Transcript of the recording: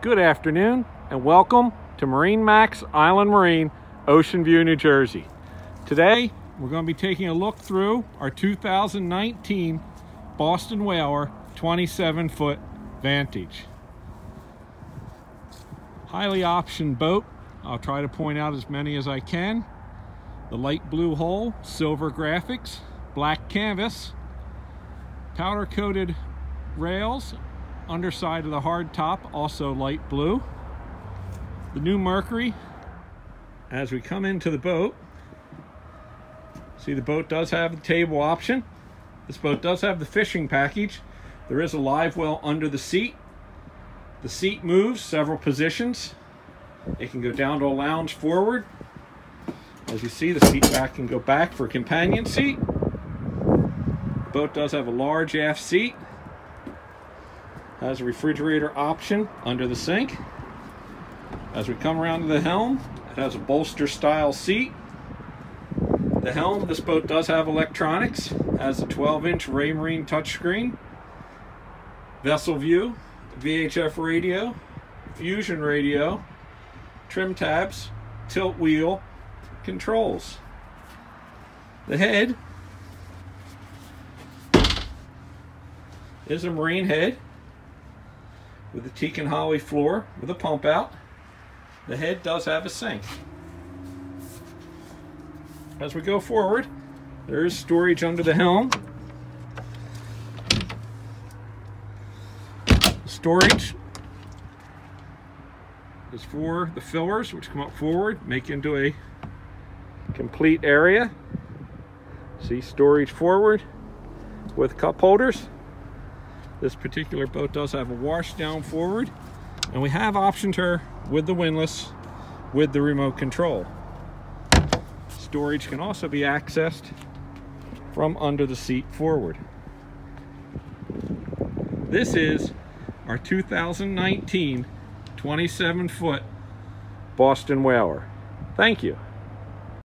Good afternoon and welcome to MarineMax Island Marine, Ocean View, New Jersey. Today we're going to be taking a look through our 2019 Boston Whaler 27-foot Vantage. Highly optioned boat. I'll try to point out as many as I can. The light blue hull, silver graphics, black canvas, powder coated rails, underside of the hard top also light blue. The new Mercury. As we come into the boat, see the boat does have the table option. This boat does have the fishing package. There is a live well under the seat. The seat moves several positions. It can go down to a lounge forward. As you see, the seat back can go back for a companion seat. The boat does have a large aft seat. Has a refrigerator option under the sink. As we come around to the helm, it has a bolster style seat. The helm, this boat does have electronics. Has a 12-inch Raymarine touchscreen, vessel view, VHF radio, Fusion radio, trim tabs, tilt wheel, controls. The head is a marine head with a teak and holly floor with a pump out. The head does have a sink. As we go forward, there is storage under the helm. Storage is for the fillers, which come up forward, make into a complete area. See storage forward with cup holders. This particular boat does have a wash down forward, and we have optioned her with the windlass with the remote control. Storage can also be accessed from under the seat forward. This is our 2019 27-foot Boston Whaler. Thank you.